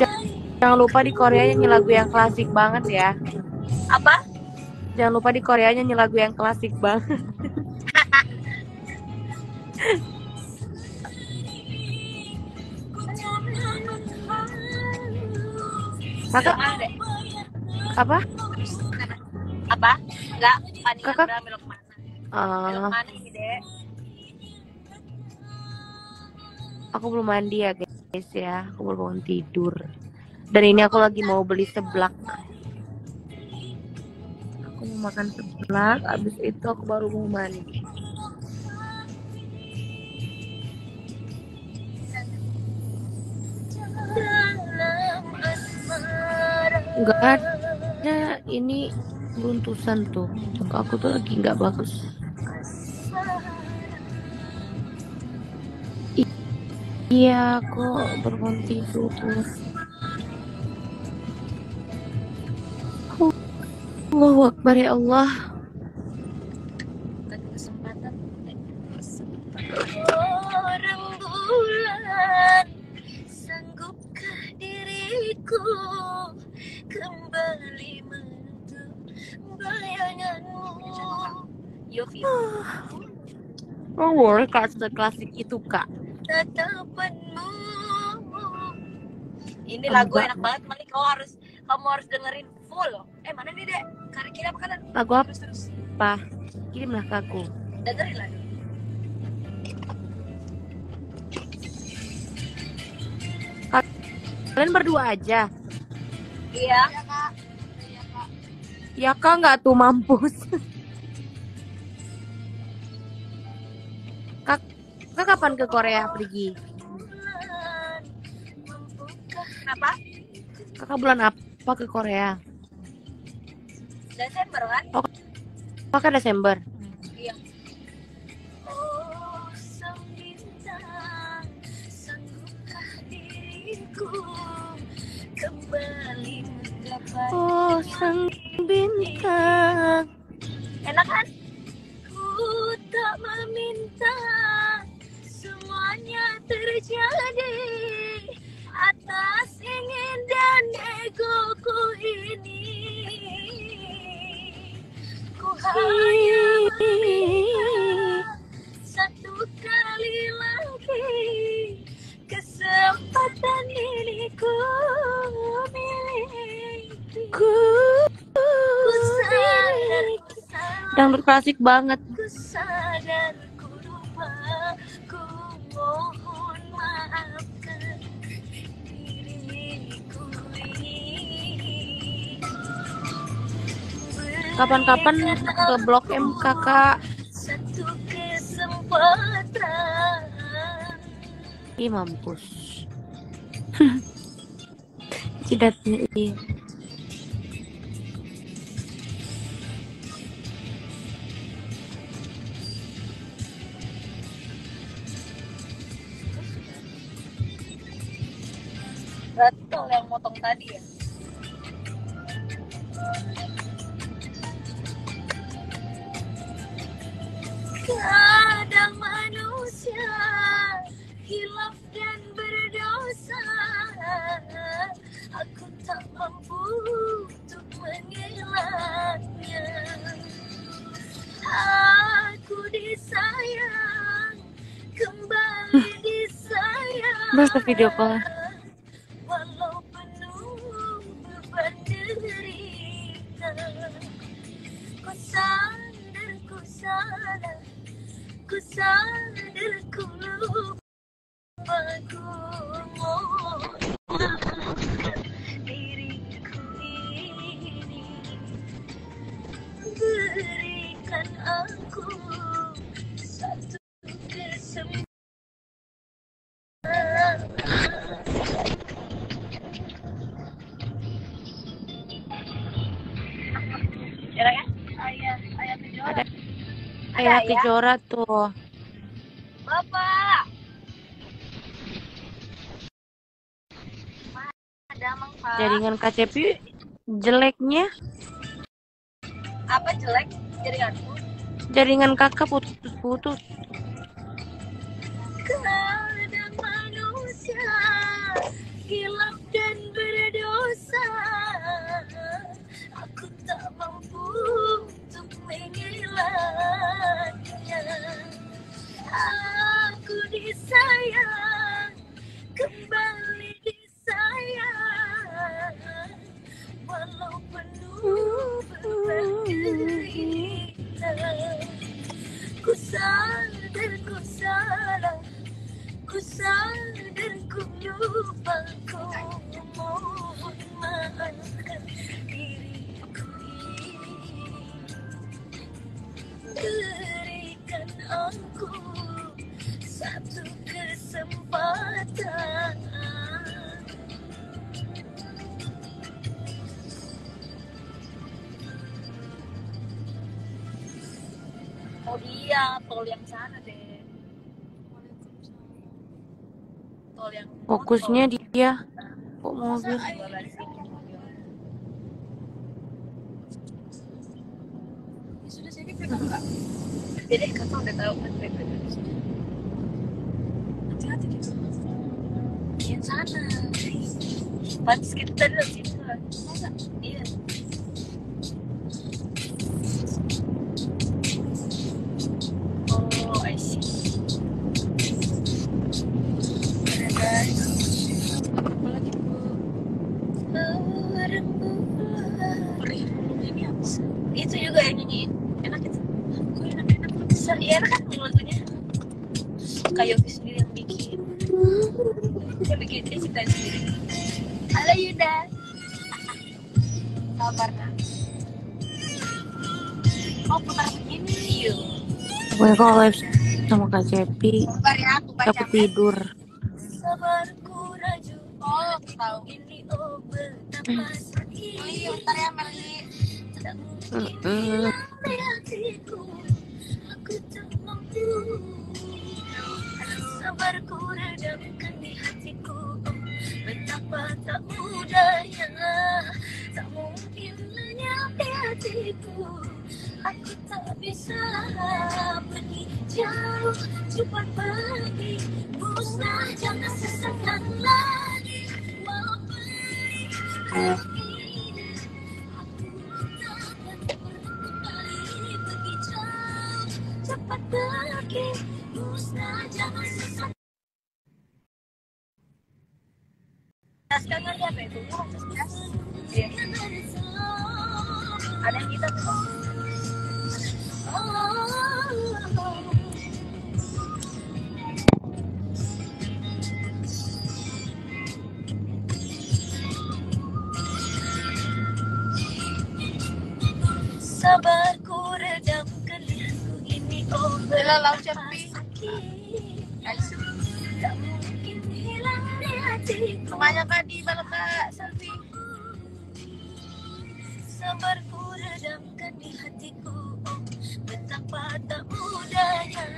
Jangan lupa di Korea nyanyi lagu yang klasik banget ya. Apa? Jangan lupa di Korea nyanyi lagu yang klasik banget. Kakak apa? Apa? Enggak, kakak belok mana? Belok mana sih, Dek? Aku belum mandi ya, guys ya. Aku belum bangun tidur. Dan ini aku lagi mau beli seblak. Aku mau makan seblak, abis itu aku baru mau mandi. Enggak ada, ini runtusan tuh. Aku tuh lagi nggak bagus. Iya, aku bangun tidur. Allahu Akbar ya Allah. Orang bulan, sanggupkah diriku kembali menyentuh bayanganmu. Oh, world card klasik itu, Kak. Tatapanmu. Ini lagu enak banget, Meli. Kamu harus dengerin full. Mana nih, Dek? Karena kira apa kanan? Lagu apa? Terus. Pa, kirimlah ke aku. Dengerin lagu. Kalian berdua aja. Iya, Kak. Iya, Kak. Ya, Kak, nggak tuh mampus. Kak kapan ke Korea pergi? Kenapa? Kakak bulan apa ke Korea? Desember kan? Oh, Kakak Desember. Iya. Oh, sang bintang, sanggupkah diriku? Oh, sang bintang. Enak kan? Ku tak meminta, semuanya terjadi atas ingin dan egoku ini. Ku hanya meminta satu kali lagi kesempatan ini ku miliki. Dangdut klasik banget. Ku sadar, ku lupa, ku mohon maafkan diriku ini. Kapan-kapan ke Blok M, Kakak. Satu kesempatan. Ih, mampus. Cidatnya ini. Betul yang motong tadi ya. Kadang manusia hilaf dan berdosa. Aku tak mampu untuk mengelaknya. Aku disayang, kembali disayang. Masa video call? Ayah Kejora tuh. Bapak. Jaringan KCP jeleknya. Apa jelek jaringanku? Jaringan Kakak putus-putus. Kadang manusia hilaf dan satu kesempatan. Oh iya, tol yang sana deh. Tol yang fokusnya tol dia. Kok mobil? Sudah jadi pegang enggak? Jadi kakak udah tahu kan mereka dari sini. Hati-hati gitu. Kian sana. Pantes kita tadi dari situ kan? Masa? Iya. Oh, I see. Apa lagi Bu? Perih burung ini apa? Itu juga yang nyanyiin. Enak itu. Iya kan lagunya kayak Yogi sendiri yang bikin. Dia bikin dia ciptain sendiri. Halo Yuda, kabarnya? Oh putar begini yuk. Gue kok live sama Kak Cepi. Aku tidur. Sabarku raju. Oh tahu ini oh betapa sakit. Ayo putar ya Meli. Tak mungkin hilang hatiku. Sabarku redamkan di hatiku, betapa tak mudahnya, tak mungkin lenyap di hatiku. Aku tak bisa pergi jauh, cepat pergi, musnah jangan sesatkan lagi. Walau pergi begini, aku takkan kembali pergi jauh, cepat pergi. Sekarang lihat itu ada yang kita tuh. Sabarku redamkan lihatku ini oh belalau cepi. Tak mungkin hilang di hatiku. Rumahnya tadi malam Kak Selvi. Sabarku redamkan di hatiku, betapa tak mudahnya.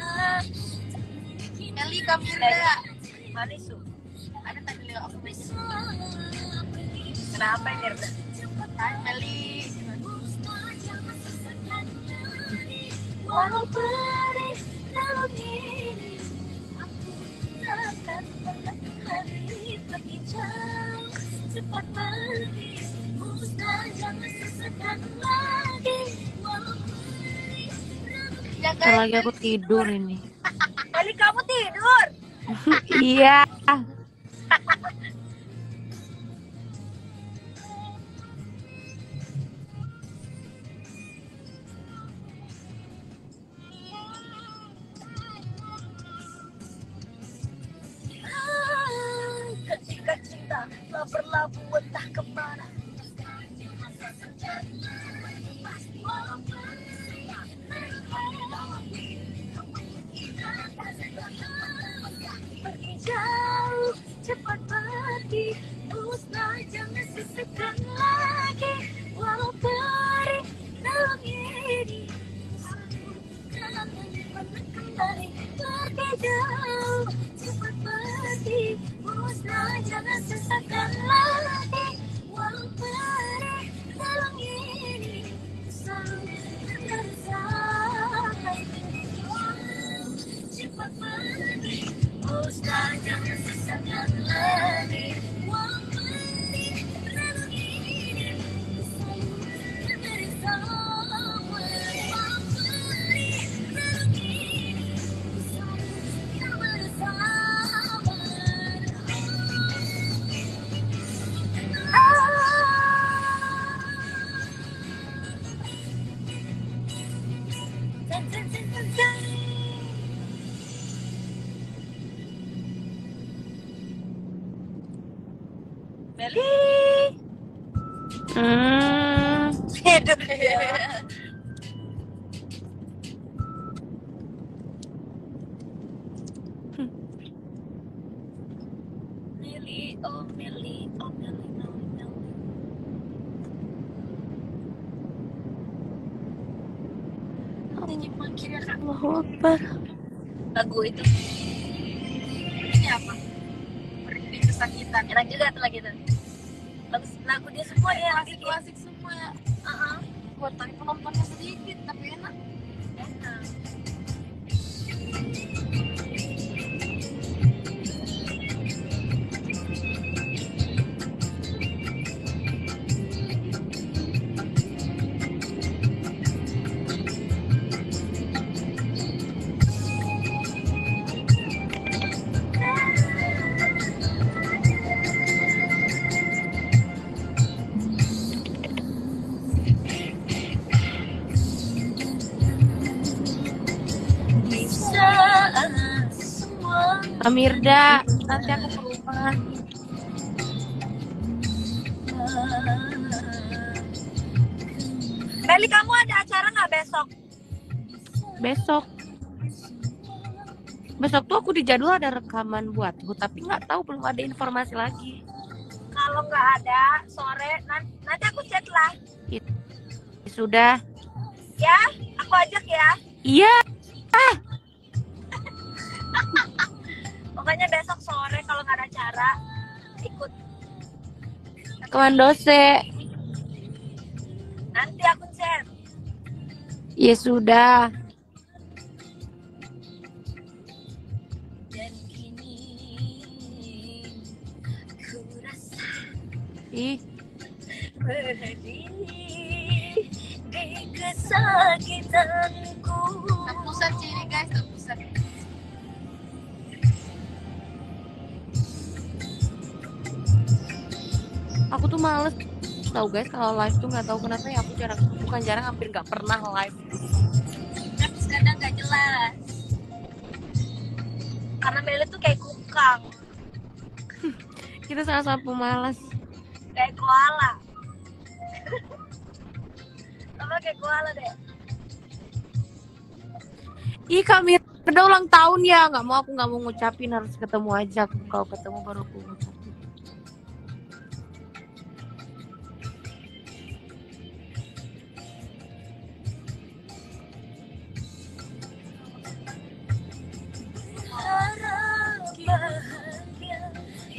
Meli kamu enggak? Mari su. Ada tadi lewat aku bisa. Kenapa ini Reda? Cepetan Meli. Walau perih lalu ini. Takkan pernah hari pergi jauh, cepat pergi, musnah jangan sesatkan lagi. Selagi aku tidur ini. Kali kamu tidur? Iya. Berlabuh entah kemana. Pergi jauh, cepat pergi, musnah jangan sesatkan lagi. Walau perih dalam ini, aku takkan pernah kembali. Pergi jauh, cepat pergi, musnah jangan sesatkan lagi. Walau perih dalam ini, selalu tersampai menjual. Cepat pergi, musnah jangan sesatkan lagi. Walau perih dalam ini, selalu tersampai. Walau perih dalam ini, selalu tersampai. Meli, hidup ya. Oh Meli, oh Meli, Meli, Meli. Ini makin akan menghobar. Lagu itu ini apa? Berarti kesakitan. Enak juga tuh lagi tuh. Lagu dia semua ya, lagu klasik semua. Buat tapi penontonnya sedikit, tapi enak. Enak. Amirda, nanti aku ke rumah. Meli, kamu ada acara nggak besok? Besok? Besok tuh aku dijadwal ada rekaman buatku, tapi nggak tahu, belum ada informasi lagi. Kalau nggak ada, sore nanti aku chat lah. Sudah. Ya, aku ajak ya. Iya. Pokoknya besok sore kalau nggak ada acara ikut Komandose. Nanti aku chat. Ya sudah. Dan kini ku rasa berdiri di kesakitanku. Terpusat sini guys, terpusat. Aku tuh males tau guys kalau live tuh, nggak tahu kenapa ya, aku jarang, bukan jarang, hampir nggak pernah live. Terus kadang nggak jelas karena Meli tuh kayak kukang. Kita sama-sama pemalas kayak koala. Sama kayak koala deh. Ih Kak Mirda ulang tahun ya, aku nggak mau ngucapin, harus ketemu aja. Kalau ketemu baru aku ngucapin.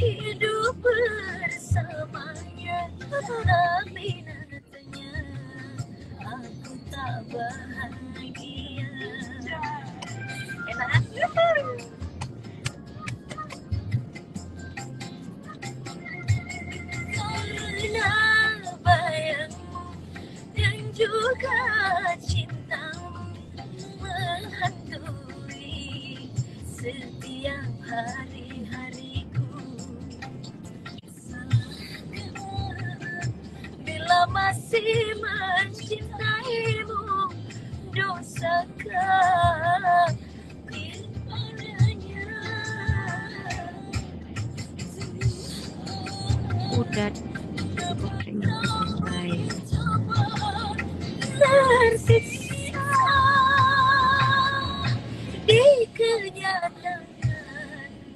Hidup bersamanya, amin adanya, aku tak bahagia. Enak. Karena bayangmu dan juga cintamu menghantui setiap hari-hari. Masih mencintaimu, dosakah kepadanya? Udah tersiksa di kenyataan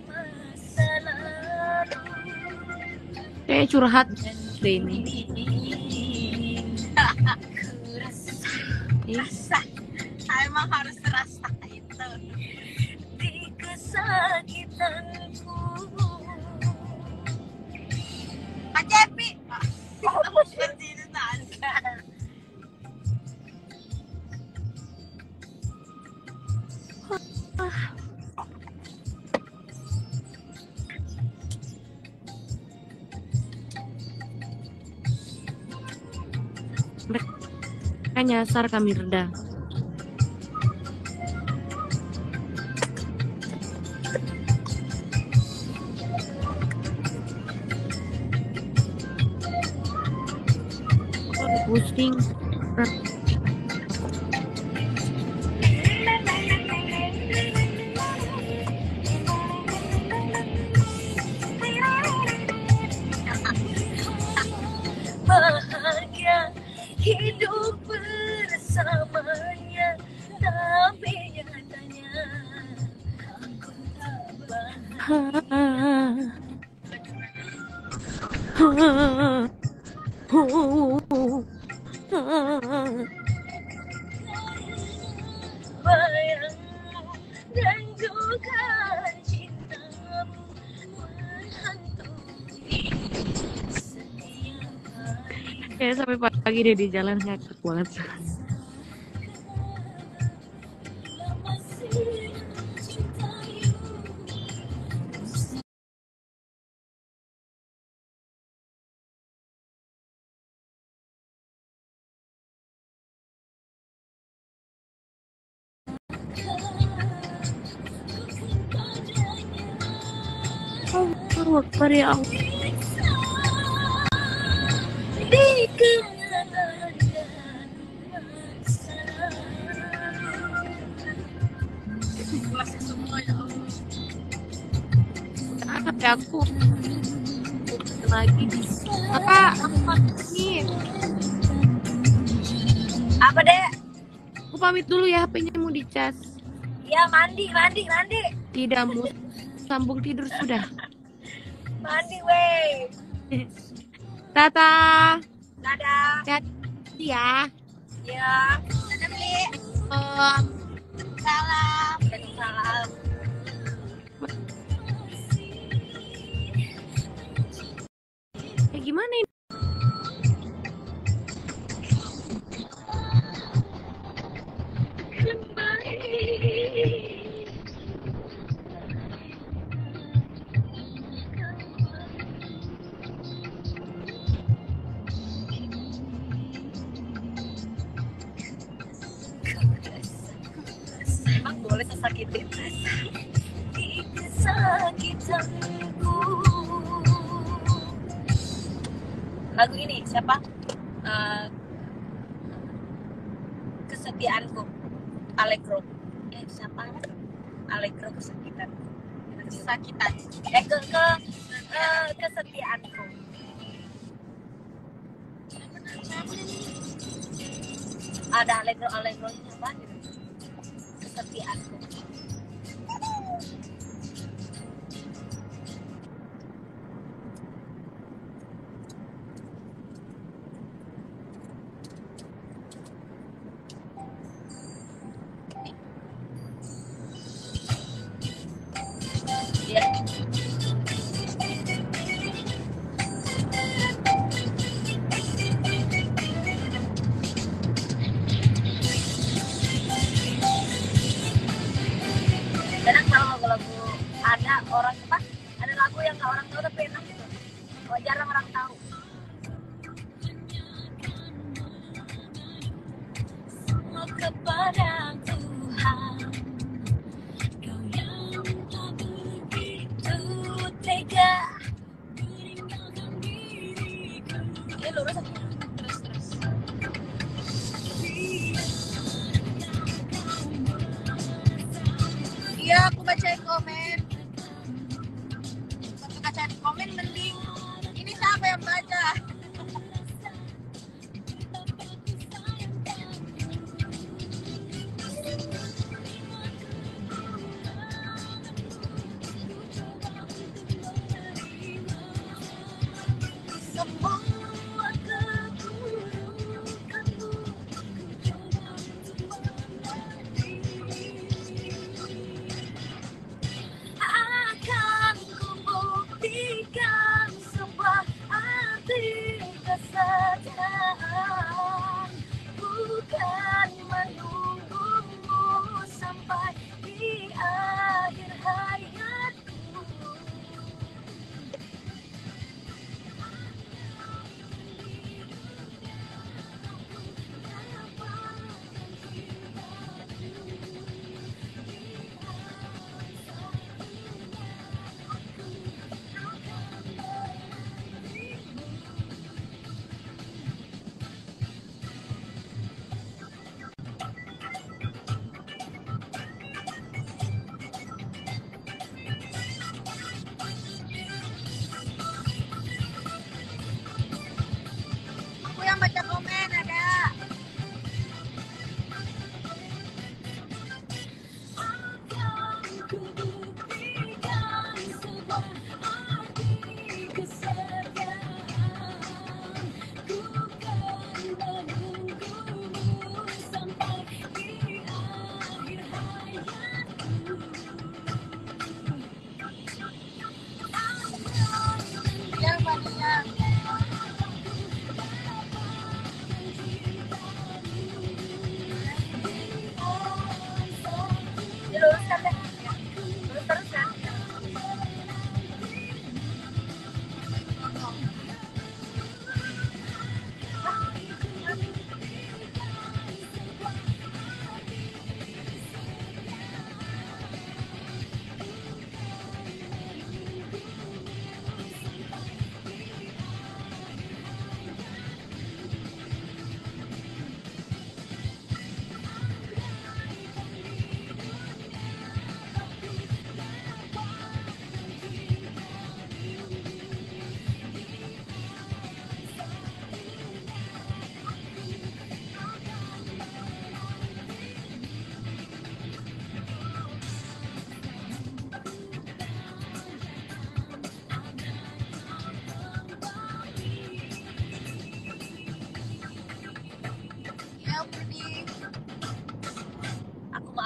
masa lalu. Kayak curhat deh ini. Rasa, emang harus terasa itu di kesakitanku. Pak Cepi, kamu sendiri saja. Nyasar kami rendah. Pusing. Bahagia hidup bersamanya, tapi nyatanya aku tak bahagia. Bayangmu dan juga cintamu menghantui setiap hari. Kayaknya sampai pagi deh di jalan ngakak banget. Allahu Akbar ya Allah. Kenapa aku lagi apa deh? Aku pamit dulu ya, HP-nya mau dicas. Ya mandi. Tidak mau sambung tidur sudah. Mandi weh. Tata. Dadah. Hati-hati ya. Ya. Dadah Meli. Salam. Salam. Ya gimana ini? Sakit di kesakitanku. Lagu ini siapa? Kesetiaanku, Allegro. Siapa? Allegro kesakitanku. Kesakitan. Kesetiaanku. Ada Allegro siapa? Kesetiaanku.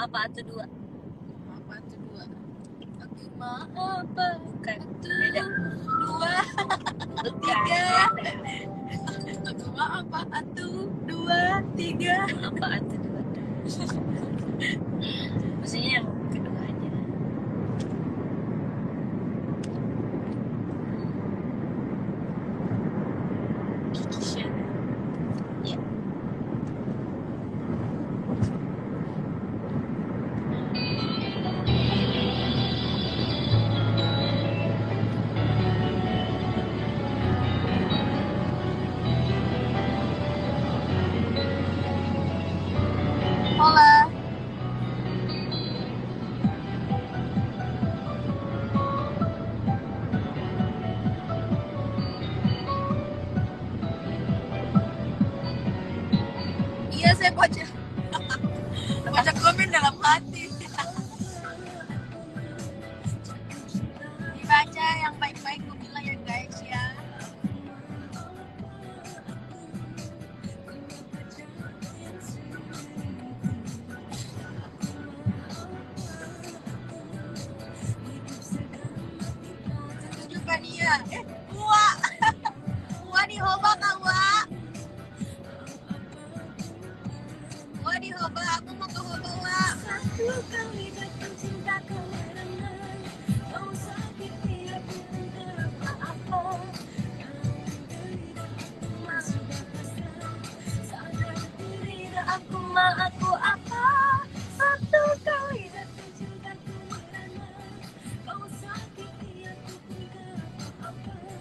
Maha apa tuh dua. Oke, maha apa tuh dua. Tiga. Maha apa tuh dua tiga. Apa tuh dua. Maksudnya yang kedua aja. Saya baca komen dalam hati. Dibaca yang baik-baik, gue bilang ya guys ya. Juga nih ya. Wah di hoba kak wah. Di hoba, aku mau ke hoba wa. Satu kali datang cinta kemana-mana. Kau sakit dia pun apa-apa. Kau sudah besar. Sadar diri aku aku apa. Satu kali datang cinta kemana-mana. Kau sakit dia pun apa-apa.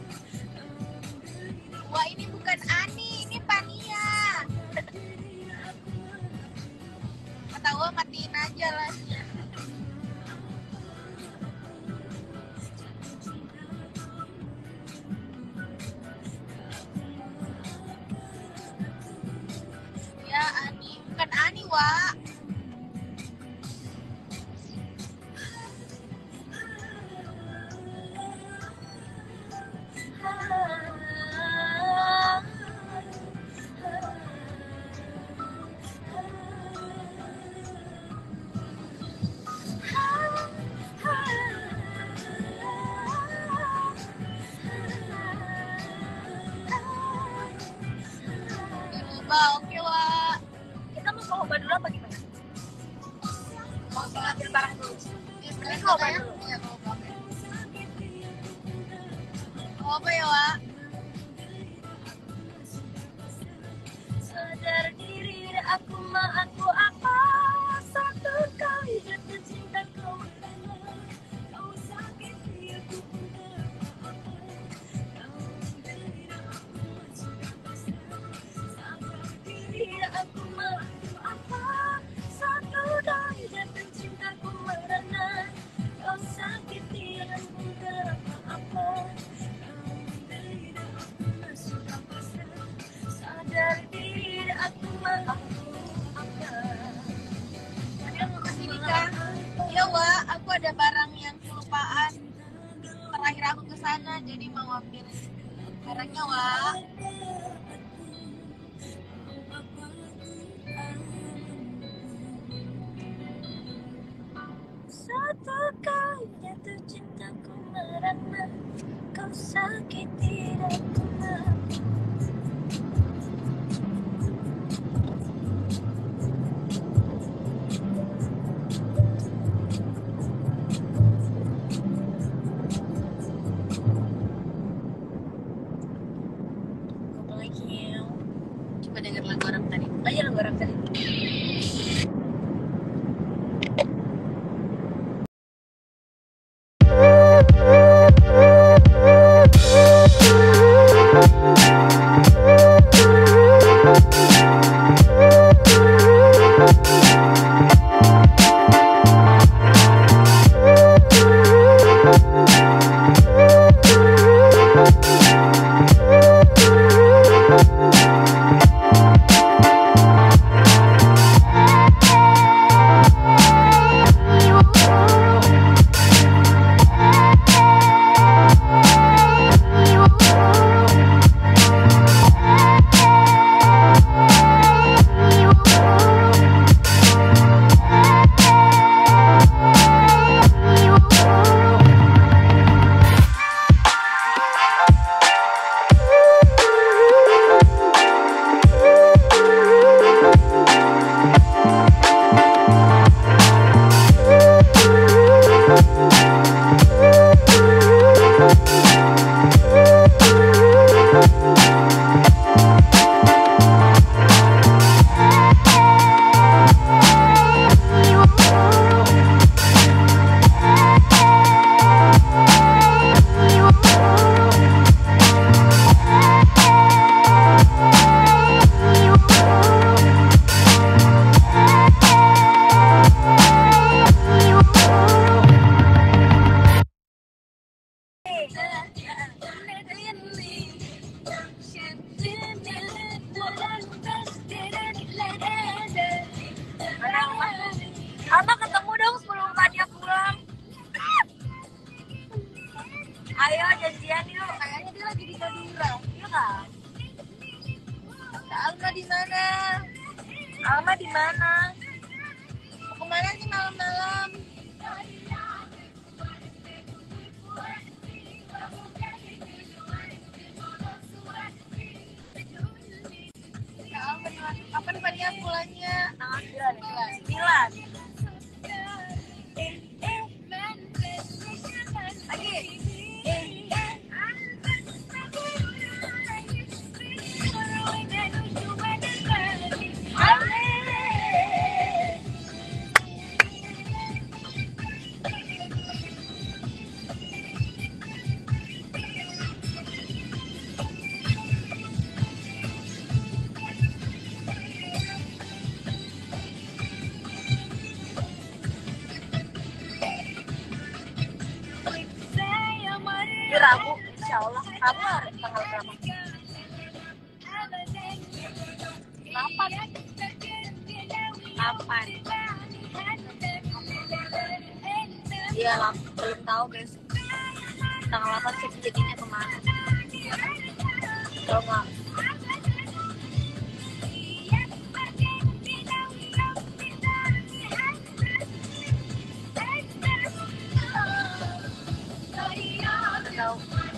Wah ini bukan Ani, ini Pania. Tahu matiin aja lah. Ya Ani, bukan Ani wa. Oke lah, kita mau ke hoba dulu apa gimana? Mau ngambil barang dulu. Ini ke hoba dulu. Iya, ke hoba. Ke hoba ya Wak. Sadar diri aku mah aku apa. Satu kali jatuh cinta kau. Kau sakit dia ku pun apa. Kau diri aku sudah besar. Aku mampu apa satu kali jatuh cintaku merana. Kau sakit yang mudah apa. Kau diri aku masuk apa. Sadar diri aku mampu apa. Ada mau kesini kan? Ya Wak, aku ada barang yang kelupaan. Terakhir aku kesana jadi mau ambil barangnya Wak. Satu kali jatuh cintaku merana. Kau sakiti aku mampu. Ngomong lagi ya. Coba denger lagu orang tadi. Ayo lagu orang tadi. Tata ketemu dong sebelum Tania pulang. Ayo janjian yuk. Kayaknya dia lagi di Madura. Iya kan? Alma di mana? Alma di mana? Kemana sih malam-malam? Kapan Fania pulangnya? Tanggal 9. Lagi. Rabu, insya Allah. Rabu hari tanggal berapa? Lapan. Iya, belum tahu guys. Tanggal 8 sih jadinya kemana? Kalau nggak.